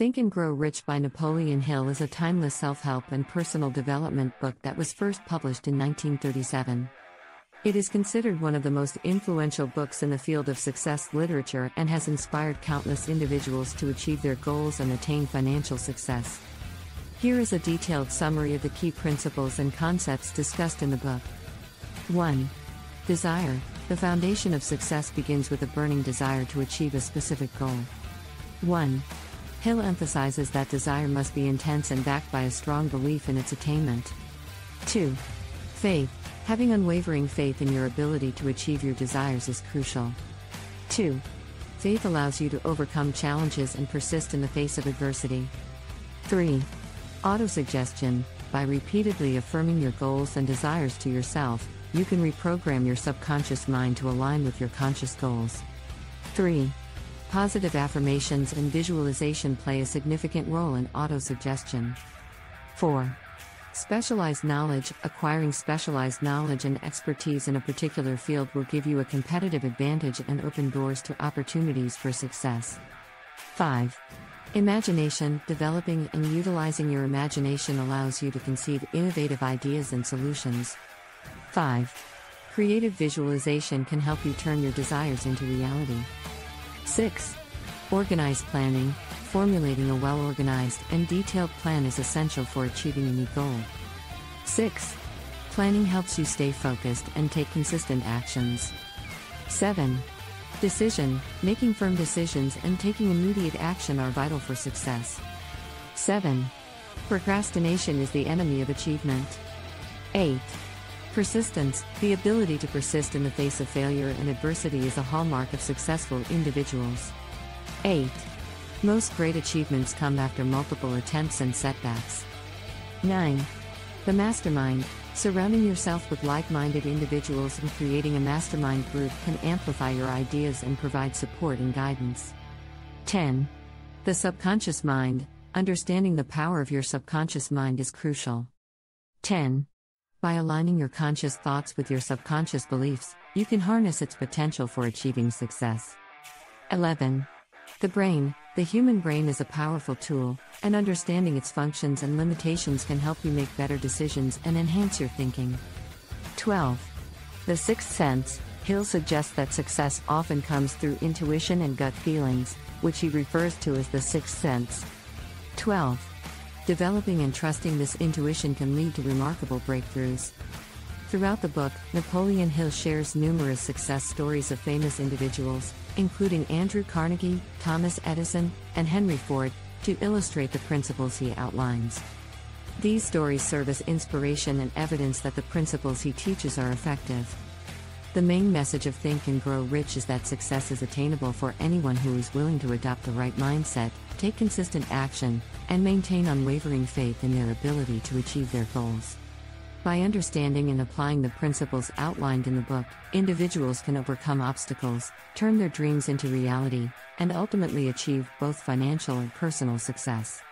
Think and Grow Rich by Napoleon Hill is a timeless self-help and personal development book that was first published in 1937. It is considered one of the most influential books in the field of success literature and has inspired countless individuals to achieve their goals and attain financial success. Here is a detailed summary of the key principles and concepts discussed in the book. 1. Desire. The foundation of success begins with a burning desire to achieve a specific goal. 1. Hill emphasizes that desire must be intense and backed by a strong belief in its attainment. 2. Faith. Having unwavering faith in your ability to achieve your desires is crucial. 2. Faith allows you to overcome challenges and persist in the face of adversity. 3. Autosuggestion. By repeatedly affirming your goals and desires to yourself, you can reprogram your subconscious mind to align with your conscious goals. 3. Positive affirmations and visualization play a significant role in autosuggestion. 4. Specialized knowledge. Acquiring specialized knowledge and expertise in a particular field will give you a competitive advantage and open doors to opportunities for success. 5. Imagination. Developing and utilizing your imagination allows you to conceive innovative ideas and solutions. 5. Creative visualization can help you turn your desires into reality. 6. Organized planning. Formulating a well-organized and detailed plan is essential for achieving any goal. 6. Planning helps you stay focused and take consistent actions. 7. Decision. Making firm decisions and taking immediate action are vital for success. 7. Procrastination is the enemy of achievement. 8. Persistence. The ability to persist in the face of failure and adversity is a hallmark of successful individuals. 8. Most great achievements come after multiple attempts and setbacks. 9. The mastermind. Surrounding yourself with like-minded individuals and creating a mastermind group can amplify your ideas and provide support and guidance. 10. The subconscious mind. Understanding the power of your subconscious mind is crucial. 10. By aligning your conscious thoughts with your subconscious beliefs, you can harness its potential for achieving success. 11. The brain. The human brain is a powerful tool, and understanding its functions and limitations can help you make better decisions and enhance your thinking. 12. The sixth sense. Hill suggests that success often comes through intuition and gut feelings, which he refers to as the sixth sense. 12. Developing and trusting this intuition can lead to remarkable breakthroughs. Throughout the book, Napoleon Hill shares numerous success stories of famous individuals, including Andrew Carnegie, Thomas Edison, and Henry Ford, to illustrate the principles he outlines. These stories serve as inspiration and evidence that the principles he teaches are effective. The main message of Think and Grow Rich is that success is attainable for anyone who is willing to adopt the right mindset, take consistent action, and maintain unwavering faith in their ability to achieve their goals. By understanding and applying the principles outlined in the book, individuals can overcome obstacles, turn their dreams into reality, and ultimately achieve both financial and personal success.